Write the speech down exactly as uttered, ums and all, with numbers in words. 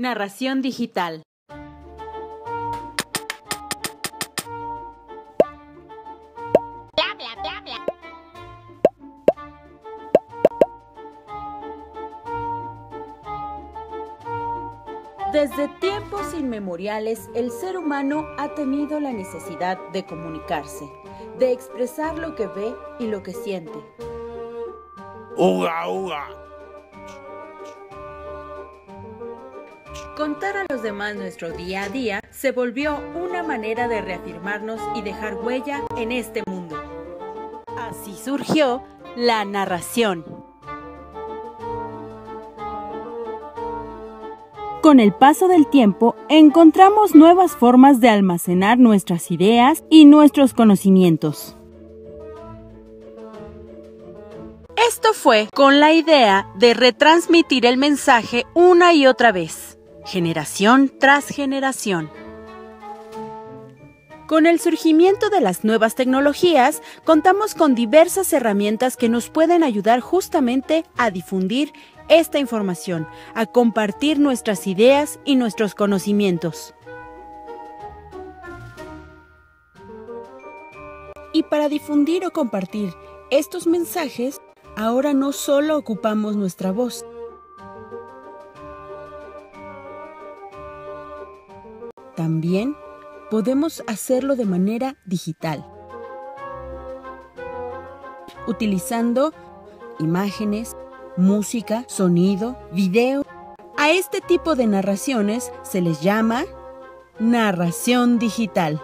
Narración digital. Bla, bla, bla, bla. Desde tiempos inmemoriales, el ser humano ha tenido la necesidad de comunicarse, de expresar lo que ve y lo que siente. ¡Uga, uga! Contar a los demás nuestro día a día se volvió una manera de reafirmarnos y dejar huella en este mundo. Así surgió la narración. Con el paso del tiempo, encontramos nuevas formas de almacenar nuestras ideas y nuestros conocimientos. Esto fue con la idea de retransmitir el mensaje una y otra vez, generación tras generación. Con el surgimiento de las nuevas tecnologías, contamos con diversas herramientas que nos pueden ayudar justamente a difundir esta información, a compartir nuestras ideas y nuestros conocimientos. Y para difundir o compartir estos mensajes, ahora no solo ocupamos nuestra voz, también podemos hacerlo de manera digital, utilizando imágenes, música, sonido, video. A este tipo de narraciones se les llama narración digital.